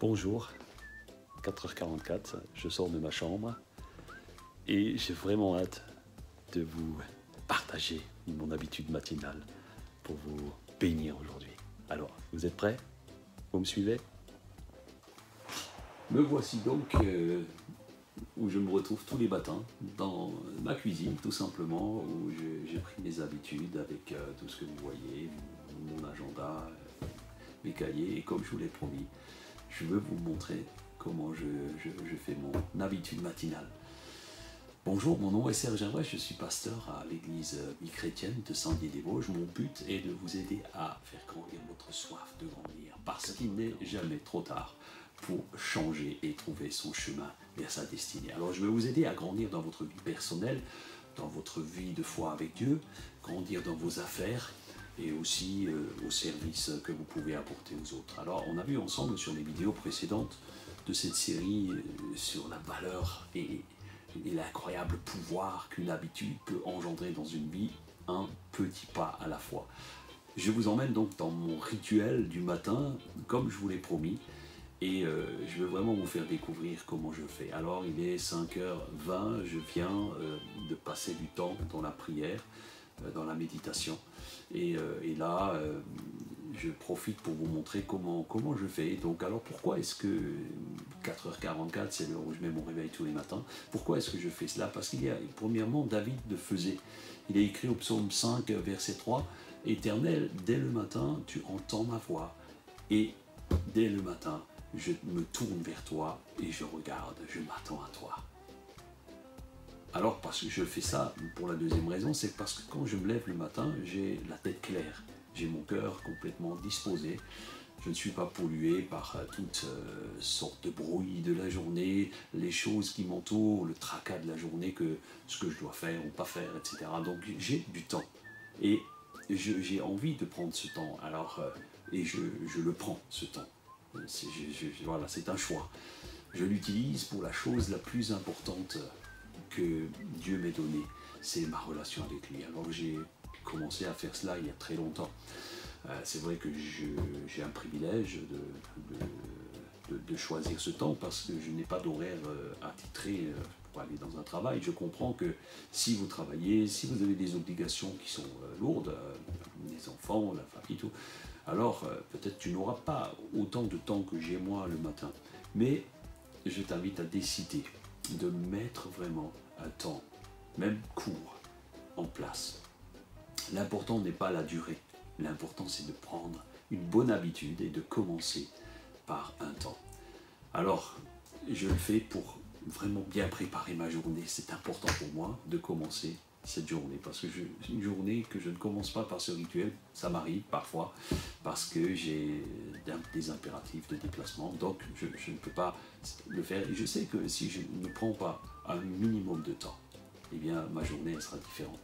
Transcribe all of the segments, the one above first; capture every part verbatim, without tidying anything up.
bonjour, quatre heures quarante-quatre, je sors de ma chambre et j'ai vraiment hâte de vous partager mon habitude matinale pour vous bénir aujourd'hui. Alors, vous êtes prêts? Vous me suivez? Me voici donc euh, où je me retrouve tous les matins, dans ma cuisine tout simplement, où j'ai pris mes habitudes avec euh, tout ce que vous voyez, mon agenda, euh, mes cahiers, et comme je vous l'ai promis, je veux vous montrer comment je, je, je fais mon habitude matinale. Bonjour, mon nom est Serge Herrbrech, je suis pasteur à l'église vie-chrétienne de Saint-Dié-des-Vosges. Mon but est de vous aider à faire grandir votre soif de grandir, parce qu'il n'est jamais trop tard pour changer et trouver son chemin vers sa destinée. Alors je vais vous aider à grandir dans votre vie personnelle, dans votre vie de foi avec Dieu, grandir dans vos affaires, et aussi euh, au service que vous pouvez apporter aux autres. Alors, on a vu ensemble sur les vidéos précédentes de cette série euh, sur la valeur et, et l'incroyable pouvoir qu'une habitude peut engendrer dans une vie, un petit pas à la fois. Je vous emmène donc dans mon rituel du matin, comme je vous l'ai promis, et euh, je veux vraiment vous faire découvrir comment je fais. Alors, il est cinq heures vingt, je viens euh, de passer du temps dans la prière, dans la méditation, et, euh, et là euh, je profite pour vous montrer comment, comment je fais. Donc alors pourquoi est-ce que quatre heures quarante-quatre, c'est l'heure où je mets mon réveil tous les matins, pourquoi est-ce que je fais cela? Parce qu'il y a premièrement David le faisait, il est écrit au psaume cinq verset trois, « Éternel, dès le matin tu entends ma voix, et dès le matin je me tourne vers toi et je regarde, je m'attends à toi. » Alors, parce que je fais ça, pour la deuxième raison, c'est parce que quand je me lève le matin, j'ai la tête claire, j'ai mon cœur complètement disposé, je ne suis pas pollué par toutes euh, sortes de bruits de la journée, les choses qui m'entourent, le tracas de la journée, que ce que je dois faire ou pas faire, et cetera. Donc j'ai du temps, et j'ai envie de prendre ce temps, alors, euh, et je, je le prends, ce temps. C'est, je, je, voilà, c'est un choix. Je l'utilise pour la chose la plus importante que Dieu m'ait donné, c'est ma relation avec lui. Alors j'ai commencé à faire cela il y a très longtemps. Euh, c'est vrai que j'ai un privilège de, de, de, de choisir ce temps parce que je n'ai pas d'horaire euh, attitré euh, pour aller dans un travail. Je comprends que si vous travaillez, si vous avez des obligations qui sont euh, lourdes, euh, les enfants, la famille, tout, alors euh, peut-être tu n'auras pas autant de temps que j'ai moi le matin. Mais je t'invite à décider de mettre vraiment un temps, même court, en place. L'important n'est pas la durée, l'important c'est de prendre une bonne habitude et de commencer par un temps. Alors, je le fais pour vraiment bien préparer ma journée, c'est important pour moi de commencer cette journée, parce que je, une journée que je ne commence pas par ce rituel, ça m'arrive parfois, parce que j'ai des impératifs de déplacement, donc je, je ne peux pas le faire, et je sais que si je ne prends pas un minimum de temps, eh bien ma journée elle sera différente.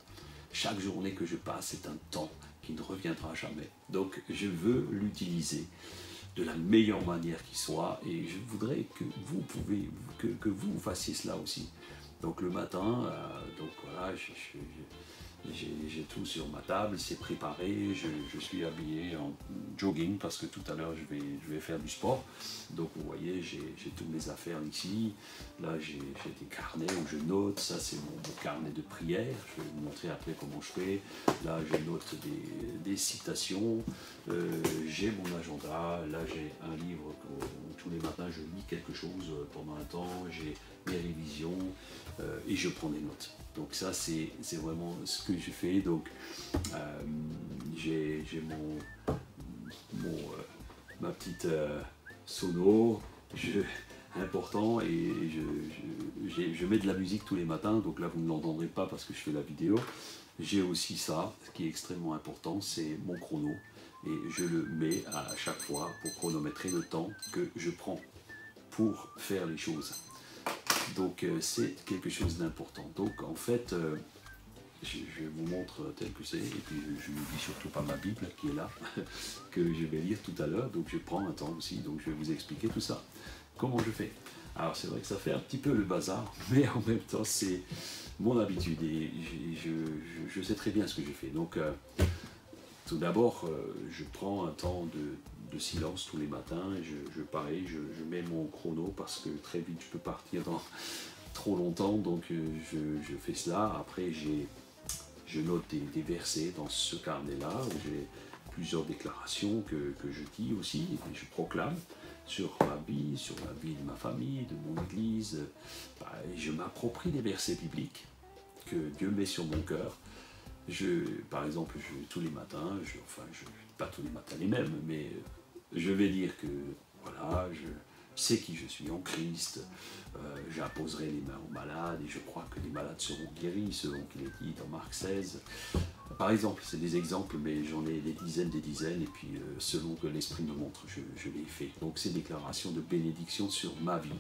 Chaque journée que je passe est un temps qui ne reviendra jamais, donc je veux l'utiliser de la meilleure manière qui soit, et je voudrais que vous, pouvez, que, que vous fassiez cela aussi. Donc le matin, euh, donc voilà, j'ai tout sur ma table, c'est préparé, je, je suis habillé en jogging parce que tout à l'heure je vais, je vais faire du sport. Donc vous voyez, j'ai toutes mes affaires ici, là j'ai des carnets où je note, ça c'est mon, mon carnet de prière, je vais vous montrer après comment je fais. Là je note des, des citations, euh, j'ai mon agenda, là j'ai un livre où tous les matins je lis quelque chose pendant un temps, j'ai mes révisions, euh, et je prends des notes. Donc ça c'est vraiment ce que je fais. Donc euh, j'ai mon, mon euh, ma petite euh, sono, je, important, et je, je, je mets de la musique tous les matins, donc là vous ne l'entendrez pas parce que je fais la vidéo. J'ai aussi ça, ce qui est extrêmement important, c'est mon chrono, et je le mets à chaque fois pour chronométrer le temps que je prends pour faire les choses. Donc euh, c'est quelque chose d'important. Donc en fait, euh, je, je vous montre tel que c'est, et puis je n'oublie surtout pas ma Bible qui est là, que je vais lire tout à l'heure, donc je prends un temps aussi, donc je vais vous expliquer tout ça, comment je fais. Alors c'est vrai que ça fait un petit peu le bazar, mais en même temps c'est mon habitude, et je, je, je sais très bien ce que je fais. Donc euh, tout d'abord, euh, je prends un temps de de silence tous les matins, et je, je pareil, je, je mets mon chrono parce que très vite je peux partir dans trop longtemps, donc je, je fais cela. Après j'ai je note des, des versets dans ce carnet-là, j'ai plusieurs déclarations que, que je dis aussi, et je proclame sur ma vie, sur la vie de ma famille, de mon église. Bah, je m'approprie des versets bibliques que Dieu met sur mon cœur. Je, par exemple, je, tous les matins, je, enfin, je, pas tous les matins les mêmes, mais je vais dire que, voilà, je sais qui je suis en Christ, euh, j'imposerai les mains aux malades, et je crois que les malades seront guéris, selon qu'il est dit dans Marc seize. Par exemple, c'est des exemples, mais j'en ai des dizaines, des dizaines, et puis euh, selon que l'Esprit me montre, je, je les fais. Donc, ces déclarations de bénédiction sur ma vie,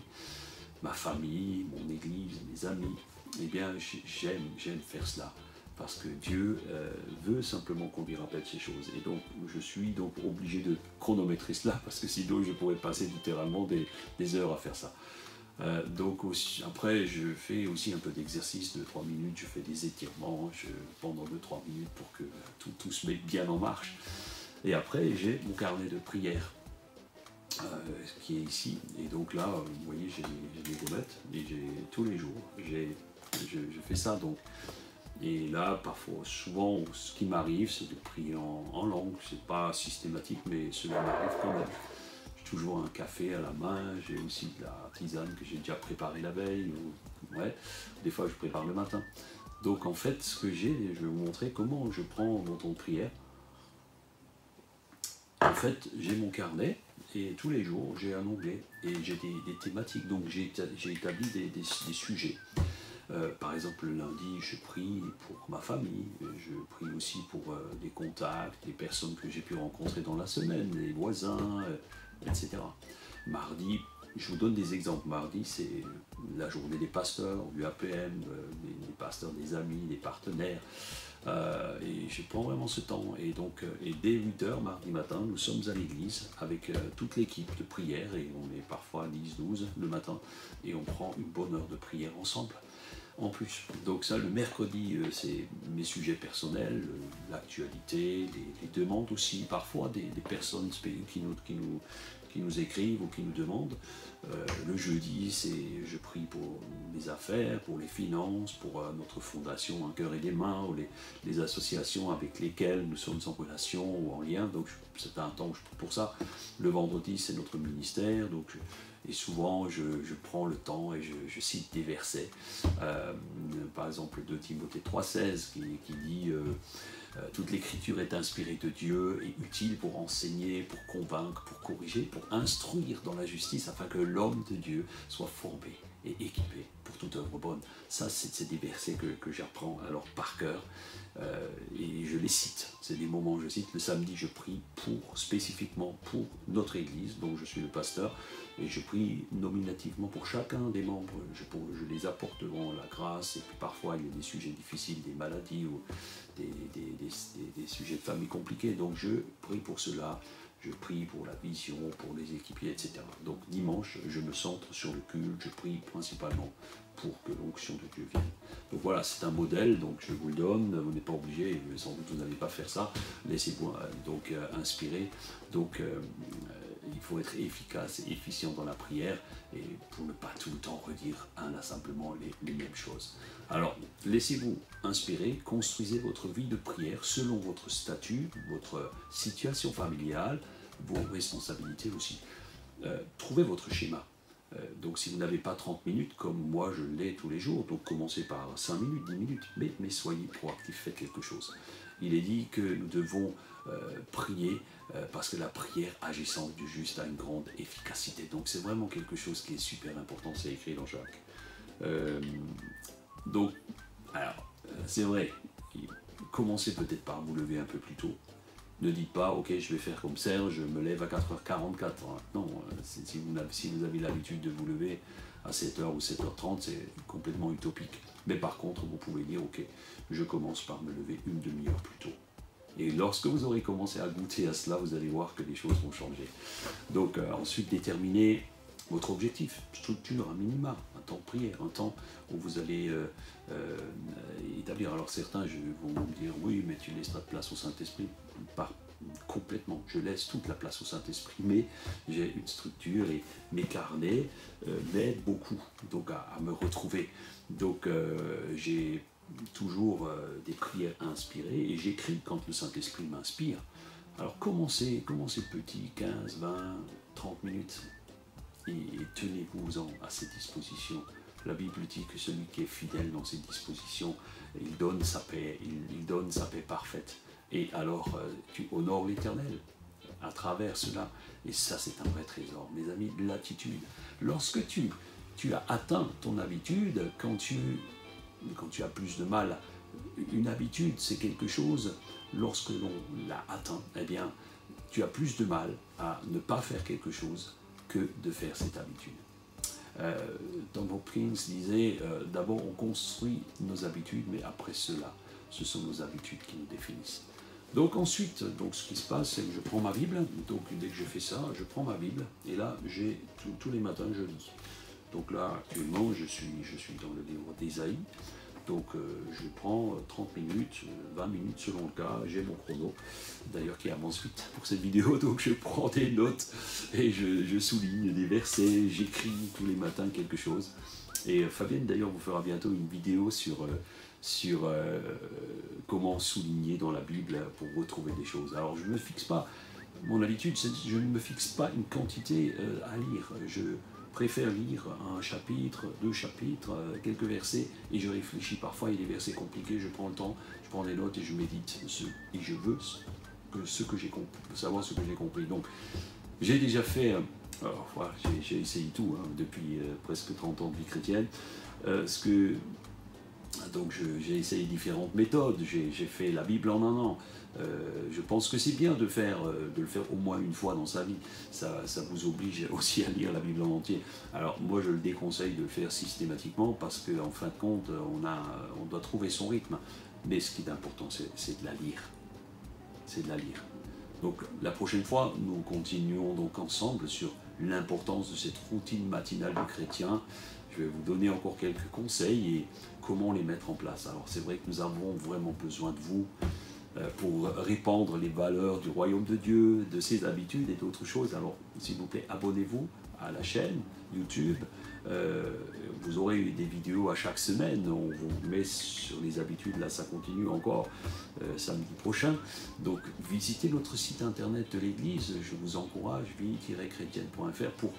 ma famille, mon église, mes amis, eh bien, j'aime, j'aime faire cela. Parce que Dieu euh, veut simplement qu'on lui rappelle ces choses. Et donc, je suis donc obligé de chronométrer cela, parce que sinon, je pourrais passer littéralement des, des heures à faire ça. Euh, donc, aussi, après, je fais aussi un peu d'exercice de trois minutes, je fais des étirements je, pendant deux à trois minutes pour que euh, tout, tout se mette bien en marche. Et après, j'ai mon carnet de prière, euh, qui est ici. Et donc là, vous voyez, j'ai des gommettes, et j'ai tous les jours, je, je fais ça, donc... Et là, parfois, souvent, ce qui m'arrive, c'est de prier en, en langue. C'est pas systématique, mais cela m'arrive quand même. J'ai toujours un café à la main, j'ai aussi de la tisane que j'ai déjà préparée la veille. Ou, ouais, des fois, je prépare le matin. Donc, en fait, ce que j'ai, je vais vous montrer comment je prends mon temps de prière. En fait, j'ai mon carnet, et tous les jours, j'ai un onglet, et j'ai des, des thématiques. Donc, j'ai établi des, des, des sujets. Euh, par exemple, le lundi, je prie pour ma famille, je prie aussi pour euh, les contacts, les personnes que j'ai pu rencontrer dans la semaine, les voisins, euh, et cetera. Mardi, je vous donne des exemples. Mardi, c'est la journée des pasteurs, du A P M, euh, des, des pasteurs, des amis, des partenaires. Euh, et je prends vraiment ce temps. Et donc, euh, et dès huit heures, mardi matin, nous sommes à l'église avec euh, toute l'équipe de prière, et on est parfois à dix, douze le matin, et on prend une bonne heure de prière ensemble. En plus, donc ça, le mercredi, euh, c'est mes sujets personnels, euh, l'actualité, les, les demandes aussi, parfois des, des personnes qui nous, qui, nous, qui nous écrivent ou qui nous demandent. Euh, le jeudi, c'est je prie pour mes affaires, pour les finances, pour euh, notre fondation Un Cœur et des Mains, ou les, les associations avec lesquelles nous sommes en relation ou en lien, donc c'est un temps pour ça. Le vendredi, c'est notre ministère, donc je, Et souvent, je, je prends le temps et je, je cite des versets. Euh, par exemple, deux Timothée trois seize qui, qui dit euh, « Toute l'écriture est inspirée de Dieu et utile pour enseigner, pour convaincre, pour corriger, pour instruire dans la justice, afin que l'homme de Dieu soit formé et équipé pour toute œuvre bonne. » Ça, c'est des versets que, que j'apprends alors par cœur, euh, et je les cite. C'est des moments où je cite. Le samedi, je prie pour, spécifiquement pour notre église, dont je suis le pasteur, et je prie nominativement pour chacun des membres. Je, pour, je les apporte devant la grâce, et puis parfois, il y a des sujets difficiles, des maladies ou des, des, des, des, des sujets de famille compliqués, donc je prie pour cela. Je prie pour la vision, pour les équipiers, et cetera. Donc dimanche, je me centre sur le culte, je prie principalement pour que l'onction de Dieu vienne. Donc voilà, c'est un modèle, donc je vous le donne, vous n'êtes pas obligé, sans doute vous n'allez pas faire ça, laissez-vous donc euh, inspirer. Donc euh, il faut être efficace et efficient dans la prière, et pour ne pas tout le temps redire inlassablement les, les mêmes choses. Alors, laissez-vous inspirer, construisez votre vie de prière selon votre statut, votre situation familiale, vos responsabilités aussi. Euh, trouvez votre schéma. Euh, donc, si vous n'avez pas trente minutes, comme moi je l'ai tous les jours, donc commencez par cinq minutes, dix minutes, mais, mais soyez proactif, faites quelque chose. Il est dit que nous devons euh, prier, euh, parce que la prière agissante du juste a une grande efficacité. Donc, c'est vraiment quelque chose qui est super important, c'est écrit dans Jacques. Euh, donc, alors, euh, c'est vrai, commencez peut-être par vous lever un peu plus tôt. Ne dites pas, ok, je vais faire comme Serge, je me lève à quatre heures quarante-quatre. Non, si vous, si vous avez l'habitude de vous lever à sept heures ou sept heures trente, c'est complètement utopique. Mais par contre, vous pouvez dire, ok, je commence par me lever une demi-heure plus tôt. Et lorsque vous aurez commencé à goûter à cela, vous allez voir que les choses vont changer. Donc, euh, ensuite, déterminez votre objectif, structure, un minima, un temps de prière, un temps où vous allez euh, euh, établir. Alors certains je, vont me dire, oui, mais tu laisses pas de place au Saint-Esprit. Par, complètement. Je laisse toute la place au Saint-Esprit, mais j'ai une structure et mes carnets euh, m'aident beaucoup donc, à, à me retrouver. Donc euh, j'ai toujours euh, des prières inspirées et j'écris quand le Saint-Esprit m'inspire. Alors commencez, commencez petit, quinze, vingt, trente minutes et, et tenez-vous-en à ces dispositions. La Bible dit que celui qui est fidèle dans ses dispositions, il donne sa paix, il, il donne sa paix parfaite. Et alors, tu honores l'Éternel à travers cela. Et ça, c'est un vrai trésor. Mes amis, l'attitude. Lorsque tu, tu as atteint ton habitude, quand tu, quand tu as plus de mal, une habitude, c'est quelque chose, lorsque l'on l'a atteint, eh bien, tu as plus de mal à ne pas faire quelque chose que de faire cette habitude. Euh, Thomas Prince disait, euh, d'abord on construit nos habitudes, mais après cela, ce sont nos habitudes qui nous définissent. Donc ensuite, donc ce qui se passe, c'est que je prends ma Bible, donc dès que je fais ça, je prends ma Bible, et là, j'ai tout, tous les matins, je lis. Donc là, actuellement, je suis, je suis dans le livre d'Ésaïe, donc euh, je prends trente minutes, vingt minutes selon le cas, j'ai mon chrono, d'ailleurs qui avance vite pour cette vidéo, donc je prends des notes et je, je souligne des versets, j'écris tous les matins quelque chose. Et Fabienne d'ailleurs vous fera bientôt une vidéo sur, sur euh, comment souligner dans la Bible pour retrouver des choses. Alors je ne me fixe pas, mon habitude c'est je ne me fixe pas une quantité euh, à lire, je préfère lire un chapitre, deux chapitres, quelques versets, et je réfléchis. Parfois, il y a des versets compliqués, je prends le temps, je prends des notes et je médite. Ce, et je veux ce que, ce que j'ai compris, savoir ce que j'ai compris. Donc, j'ai déjà fait, alors voilà, j'ai essayé tout, hein, depuis euh, presque trente ans de vie chrétienne. Euh, ce que, donc, j'ai essayé différentes méthodes, j'ai fait la Bible en un an. Euh, je pense que c'est bien de, faire, euh, de le faire au moins une fois dans sa vie, ça, ça vous oblige aussi à lire la Bible en entier. Alors moi je le déconseille de le faire systématiquement parce qu'en en fin de compte on, a, on doit trouver son rythme, mais ce qui est important c'est de la lire, c'est de la lire. Donc la prochaine fois nous continuons donc ensemble sur l'importance de cette routine matinale du chrétien. Je vais vous donner encore quelques conseils et comment les mettre en place. Alors c'est vrai que nous avons vraiment besoin de vous pour répandre les valeurs du royaume de Dieu, de ses habitudes et d'autres choses. Alors, s'il vous plaît, abonnez-vous à la chaîne YouTube. Euh, vous aurez des vidéos à chaque semaine. On vous met sur les habitudes. Là, ça continue encore euh, samedi prochain. Donc, visitez notre site internet de l'Église. Je vous encourage, vie tiret chrétienne point F R, pour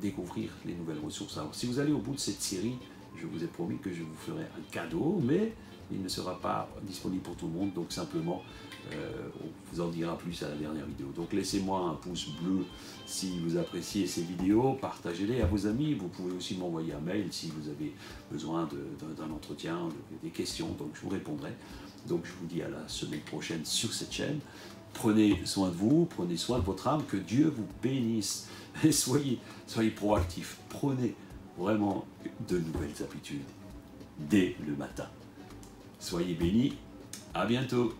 découvrir les nouvelles ressources. Alors, si vous allez au bout de cette série, je vous ai promis que je vous ferai un cadeau, mais il ne sera pas disponible pour tout le monde, donc simplement, euh, on vous en dira plus à la dernière vidéo. Donc laissez-moi un pouce bleu si vous appréciez ces vidéos, partagez-les à vos amis, vous pouvez aussi m'envoyer un mail si vous avez besoin d'un entretien, de, des questions, donc je vous répondrai. Donc je vous dis à la semaine prochaine sur cette chaîne. Prenez soin de vous, prenez soin de votre âme, que Dieu vous bénisse et soyez, soyez proactifs, prenez vraiment de nouvelles habitudes dès le matin. Soyez bénis, à bientôt.